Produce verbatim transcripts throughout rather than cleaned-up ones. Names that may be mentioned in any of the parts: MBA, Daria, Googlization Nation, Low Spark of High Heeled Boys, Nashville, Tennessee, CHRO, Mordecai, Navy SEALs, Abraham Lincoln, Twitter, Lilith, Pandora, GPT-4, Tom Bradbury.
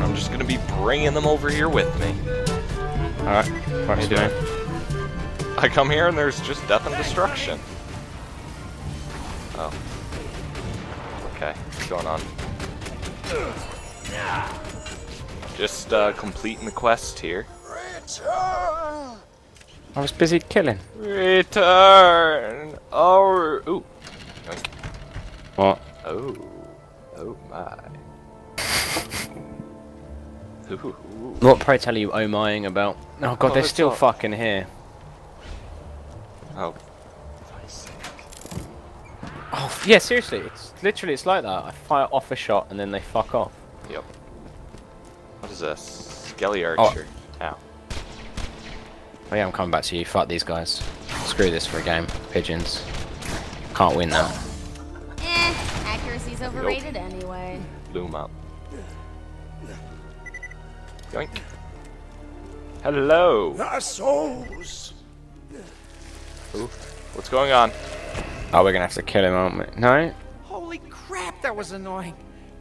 I'm just gonna be bringing them over here with me. Alright, what are you doing? I come here and there's just death and destruction. Oh. Okay, what's going on? Just uh, completing the quest here. Return! I was busy killing. Return! Oh! Ooh. Okay. What? Oh. Oh my. Ooh. What, pray tell, you oh mying about? Oh god, oh, they're still not... fucking here. Oh. Oh yeah, seriously, it's literally it's like that. I fire off a shot and then they fuck off. Yep. What is this? Skelly archer. Oh. Ow. Oh yeah, I'm coming back to you. Fuck these guys. Screw this for a game. Pigeons. Can't win that. Eh, accuracy's overrated nope. anyway. Blew 'em up. Yoink. Hello. Our souls. Ooh. What's going on? Oh, we're gonna have to kill him, aren't we? No? Holy crap, that was annoying.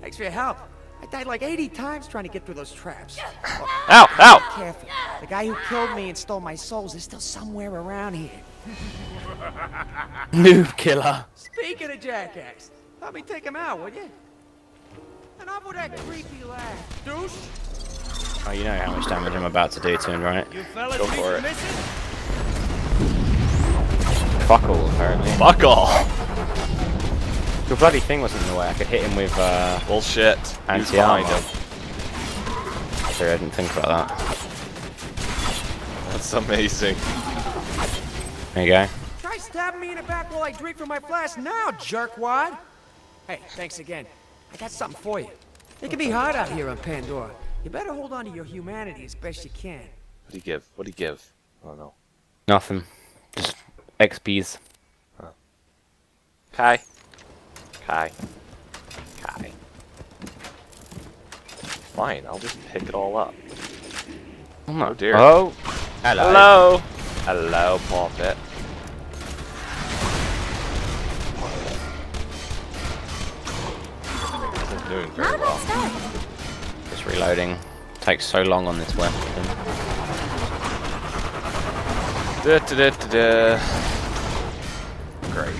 Thanks for your help. I died like eighty times trying to get through those traps. Oh, ow, ow! Careful. The guy who killed me and stole my souls is still somewhere around here. Noob killer. Speaking of jackass, let me take him out, will you? And off with that creepy laugh, douche. Oh, you know how much damage I'm about to do to him, right? You fellas go for it. Missing? Fuck all, apparently. Fuck all! The bloody thing wasn't in the way. I could hit him with, uh... bullshit. Anti-armor. Sorry, I didn't think about that. That's amazing. There you go. Try stabbing me in the back while I drink from my flask now, jerkwad! Hey, thanks again. I got something for you. It can be hard out here on Pandora. You better hold on to your humanity as best you can. What'd he give? What'd he give? I don't know. Nothing. Just... X Ps. Huh. Kai. Kai. Kai. Fine, I'll just pick it all up. Oh, oh dear. Oh. Hello. Hello. Hello, Poppet. Isn't doing very well. Just reloading. Takes so long on this weapon. Da, da, da, da, da. Great.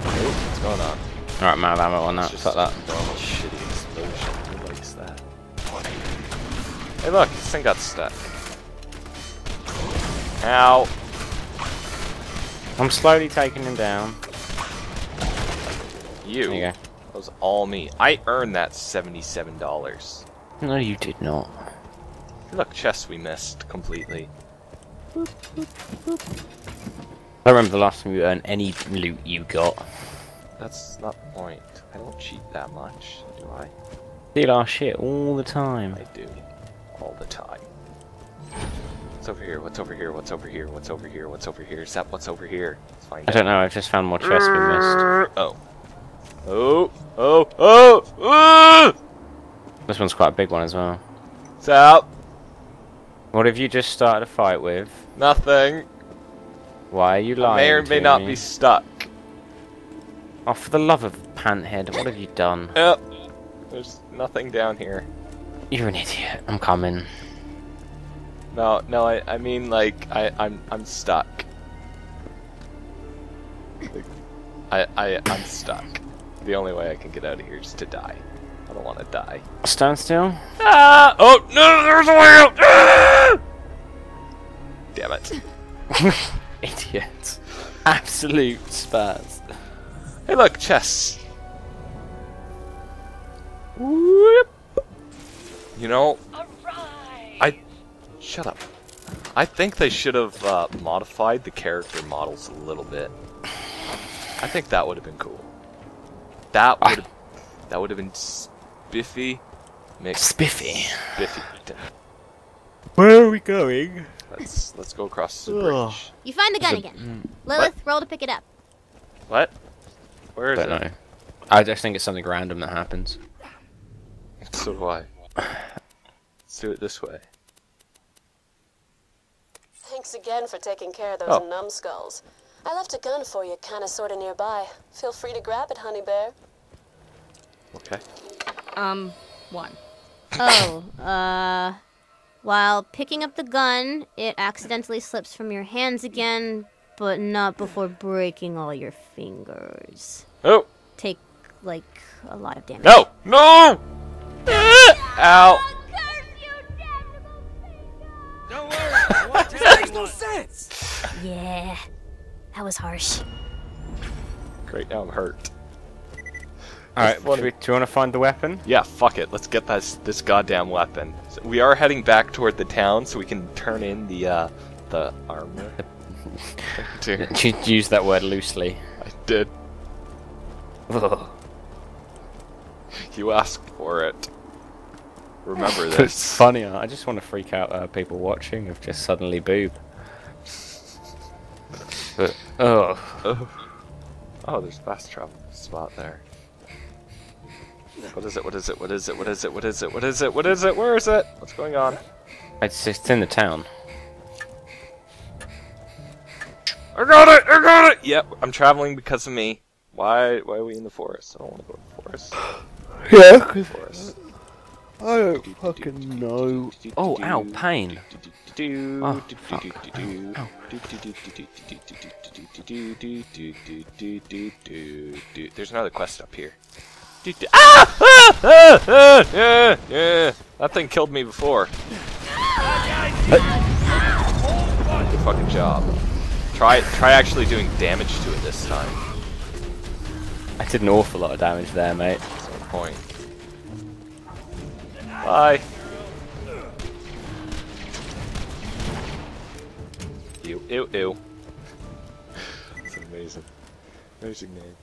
What's going on? Alright, man, I'm out on that. Fuck that. Normal shitty explosion. Who likes that? Hey, look, this thing got stuck. Ow. I'm slowly taking him down. You. There you go. That was all me. I earned that seventy-seven dollars. No, you did not. Look, chests we missed completely. Boop, boop, boop. I remember the last time you earned any loot you got. That's not the point. I don't cheat that much, do I? Steal our shit all the time. I do. All the time. What's over here? What's over here? What's over here? What's over here? What's over here? Is that what's over here? Let's find I don't out. know, I've just found more chests we missed. Oh. Oh! Oh! Oh! Oh! This one's quite a big one as well. What's up? What have you just started a fight with? Nothing. Why are you lying? I may or may not me? be stuck. Oh, for the love of Panthead, what have you done? Yep. There's nothing down here. You're an idiot. I'm coming. No, no, I, I mean like I, I'm I'm stuck. Like, I I I'm stuck. The only way I can get out of here is to die. I don't want to die. Stand still. Ah! Oh no! There's a way out! Ah! Damn it! Idiot! Absolute spaz. Hey, look, chests. Whoop. You know, Arise. I shut up. I think they should have uh, modified the character models a little bit. I think that would have been cool. That would I... that would have been. Spiffy. Mixed. Spiffy. Spiffy. Where are we going? Let's let's go across the bridge. You find the gun again. Lilith, what? Roll to pick it up. What? Where is it? I don't know. I just think it's something random that happens. So do I. Let's do it this way. Thanks again for taking care of those oh. numbskulls. I left a gun for you, kinda sorta nearby. Feel free to grab it, honey bear. Okay. Um, one. Oh, uh... while picking up the gun, it accidentally slips from your hands again, but not before breaking all your fingers. Oh! Take, like, a lot of damage. No! No! Ow! Don't worry, that makes no sense! Yeah, that was harsh. Great, now I'm hurt. Alright, do, do you want to find the weapon? Yeah, fuck it. Let's get this, this goddamn weapon. So we are heading back toward the town so we can turn in the, uh, the armor. Dude. You used that word loosely. I did. Ugh. You asked for it. Remember this. It's funnier. I just want to freak out uh, people watching of just suddenly boob. But, oh. oh. Oh, there's a fast travel spot there. What is it? What is it? What is it? What is it? What is it? What is it? What is it? Where is it? What's going on? It's just in the town. I got it! I got it! Yep, I'm traveling because of me. Why? Why are we in the forest? I don't want to go to the forest. Yeah. The forest. I don't fucking know. Oh, ow, pain. Oh, fuck. Ow, ow. There's another quest up here. Ah! Ah! Ah! Ah! Yeah! Yeah! That thing killed me before. Good fucking job. Try try actually doing damage to it this time. I did an awful lot of damage there, mate. That's my point. Bye. Ew, ew, ew. It's amazing. Amazing name.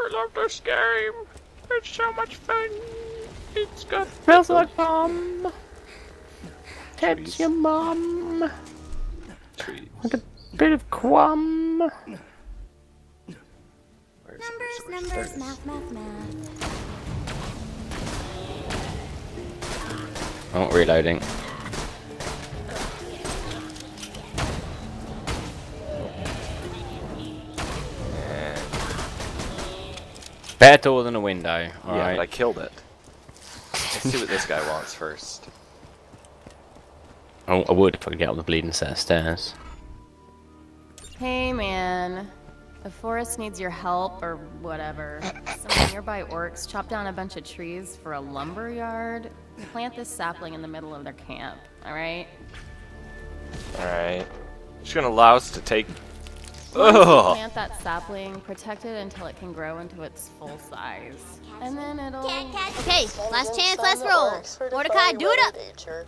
I love this game. It's so much fun. It's got smells like bomb. That's your mum. Trees. With a bit of quam. Numbers, it? numbers, numbers math, math, math. Oh, reloading. Better door than a window. All yeah, right. But I killed it. Let's see what this guy wants first. Oh, I would if I could get on the bleeding set of stairs. Hey, man. The forest needs your help or whatever. Some nearby orcs chopped down a bunch of trees for a lumber yard. Plant this sapling in the middle of their camp, alright? Alright. Just gonna allow us to take... Plant that sapling, protect it until it can grow into its full size, and then it'll. Can't catch okay, last chance, last roll. Mordecai, do it up. Nature.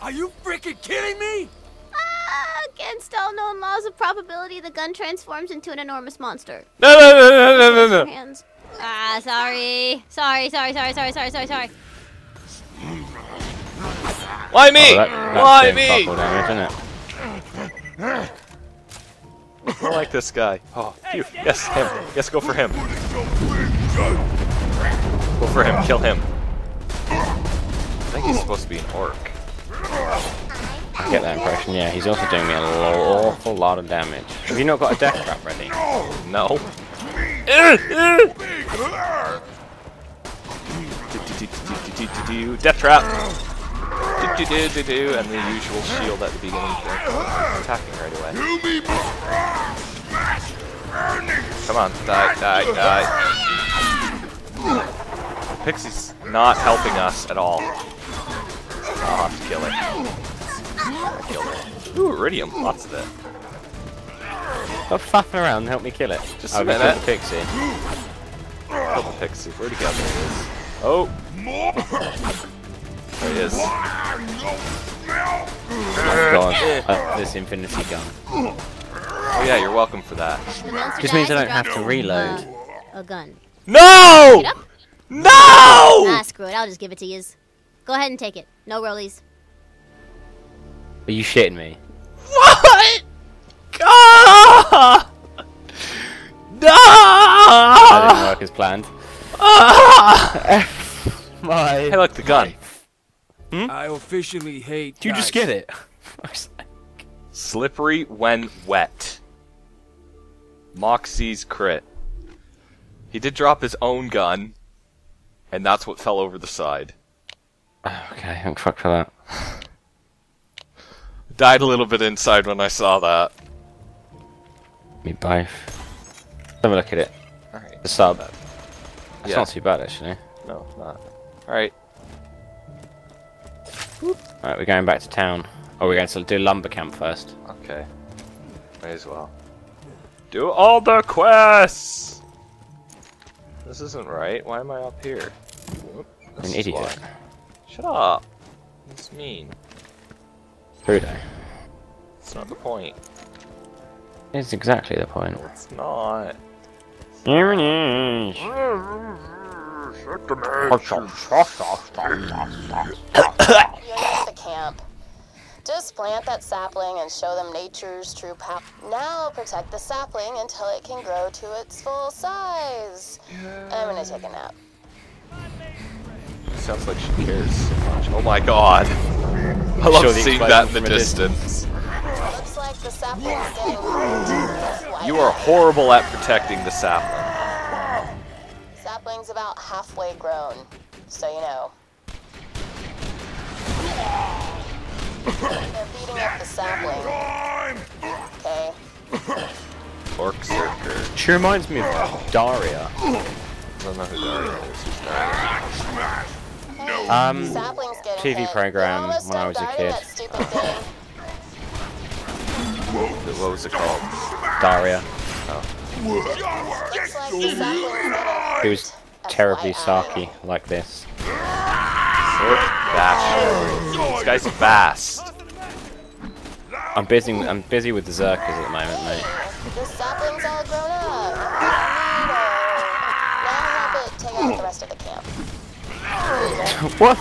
Are you freaking kidding me? Ah, against all known laws of probability, the gun transforms into an enormous monster. No, no, no, no, no, no, no. no. Hands. Ah, sorry, sorry, sorry, sorry, sorry, sorry, sorry, sorry. Why me? Oh, that, Why me? Damage, isn't it? I like this guy. Oh, you. Yes, him. Yes, go for him. Go for him. Kill him. I think he's supposed to be an orc. I get that impression. Yeah, he's also doing me an awful lot of damage. Have you not got a death trap ready? No. Death trap. Do, do, do, do, and the usual shield at the beginning. Attacking right away. Come on, die, die, die. Pixie's not helping us at all. I'll have to kill it. I killed it. Ooh, iridium, lots of it. Stop faffing around and help me kill it. Just a minute. Kill the pixie. Kill the pixie. Where'd he go? Oh. There he is. Oh god, uh, this infinity gun. Oh yeah, you're welcome for that. Just means I don't have to reload. A gun. No! No! Ah, screw it, I'll just give it to you. Go ahead and take it. No rollies. Are you shitting me? What? God! No! That didn't work as planned. My hey, look, the gun. Hmm? I officially hate. Do you guys. Just get it? Slippery when wet. Moxie's crit. He did drop his own gun. and that's what fell over the side. Okay, I'm fucked for that. Died a little bit inside when I saw that. Me both. Let me look at it. Alright. The sub. That's yeah. not too bad, actually. No, it's not. Alright. Alright, we're going back to town. Oh, we're going to do lumber camp first. Okay. May as well. Do all the quests! This isn't right. Why am I up here? Whoop, an idiot. Why. Shut up. That's mean. Rudo. It's not the point. It's exactly the point. No, it's not. Here it is. Here's the camp. Just plant that sapling and show them nature's true power. Now protect the sapling until it can grow to its full size. Yeah. I'm gonna take a nap. Sounds like she cares so much. Oh my god. I love sure seeing that in the distance. Looks like the sapling's getting harder. You are horrible at protecting the sapling. Sapling's about halfway grown, so you know. They're beating up the sapling. Okay. Orcserker. She reminds me of Daria. I don't know who Daria is. Who's Daria? Hey, um, T V hit. Program when I was a kid. What was it called? Daria. Oh. It was terribly sarky, like this. This guy's fast. I'm busy. I'm busy with the Zerkers at the moment, mate. The sapling's all grown up. Now help it take out the rest of the camp. What?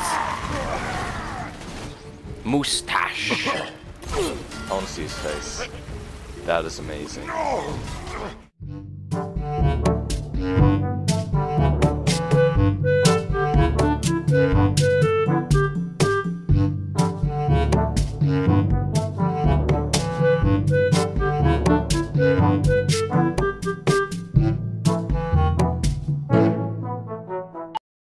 Moustache. I want to see his face. That is amazing.